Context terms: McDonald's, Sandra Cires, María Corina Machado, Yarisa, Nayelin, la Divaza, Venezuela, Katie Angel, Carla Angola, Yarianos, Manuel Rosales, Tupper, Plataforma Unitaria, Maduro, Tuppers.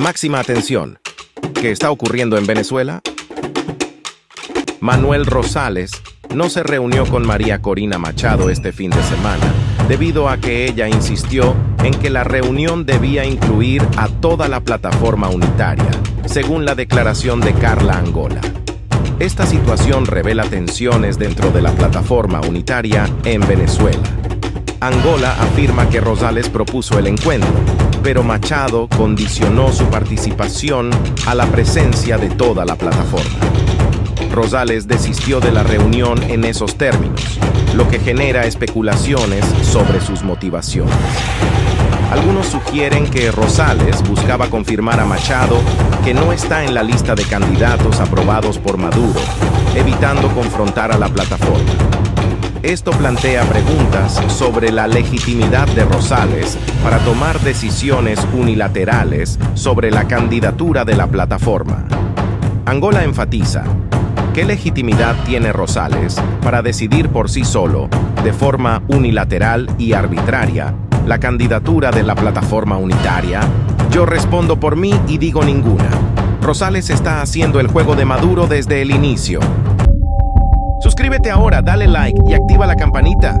Máxima atención. ¿Qué está ocurriendo en Venezuela? Manuel Rosales no se reunió con María Corina Machado este fin de semana debido a que ella insistió en que la reunión debía incluir a toda la plataforma unitaria, según la declaración de Carla Angola. Esta situación revela tensiones dentro de la plataforma unitaria en Venezuela. Angola afirma que Rosales propuso el encuentro, pero Machado condicionó su participación a la presencia de toda la plataforma. Rosales desistió de la reunión en esos términos, lo que genera especulaciones sobre sus motivaciones. Algunos sugieren que Rosales buscaba confirmar a Machado que no está en la lista de candidatos aprobados por Maduro, evitando confrontar a la plataforma. Esto plantea preguntas sobre la legitimidad de Rosales para tomar decisiones unilaterales sobre la candidatura de la plataforma. Angola enfatiza: ¿qué legitimidad tiene Rosales para decidir por sí solo, de forma unilateral y arbitraria, la candidatura de la plataforma unitaria? Yo respondo por mí y digo ninguna. Rosales está haciendo el juego de Maduro desde el inicio. Suscríbete ahora, dale like y activa la campanita.